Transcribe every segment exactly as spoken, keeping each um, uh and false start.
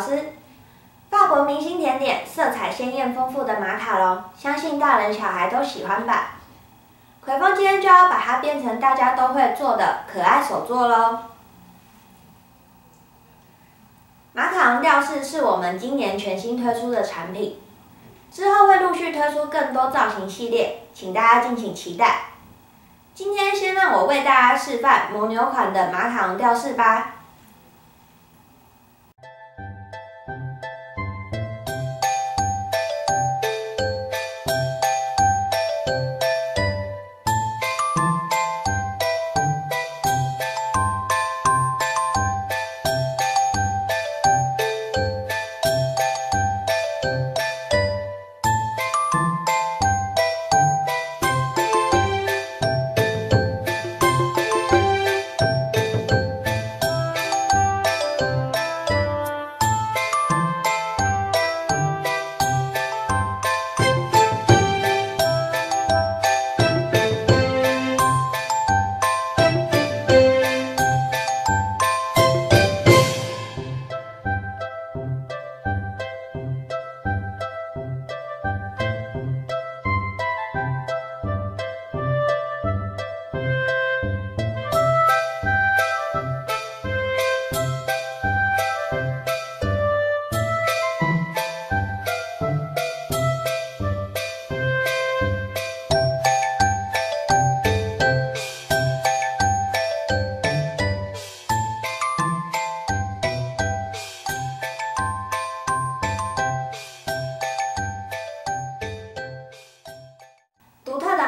老师，法国明星甜点，色彩鲜艳丰富的马卡龙，相信大人小孩都喜欢吧？葵峰今天就要把它变成大家都会做的可爱手作喽。马卡龙吊饰是我们今年全新推出的产品，之后会陆续推出更多造型系列，请大家敬请期待。今天先让我为大家示范蒙牛款的马卡龙吊饰吧。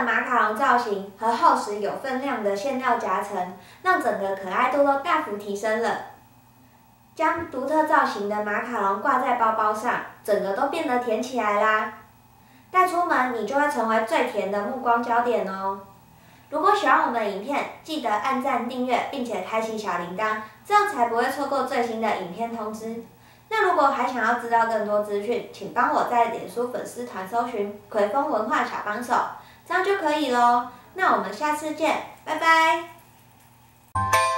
马卡龙造型和厚实有分量的馅料夹层，让整个可爱度都大幅提升了。将独特造型的马卡龙挂在包包上，整个都变得甜起来啦！带出门你就会成为最甜的目光焦点哦。如果喜欢我们的影片，记得按赞、订阅，并且开启小铃铛，这样才不会错过最新的影片通知。那如果还想要知道更多资讯，请帮我在脸书粉丝团搜寻“葵风文化小帮手”。这样就可以咯，那我们下次见，拜拜。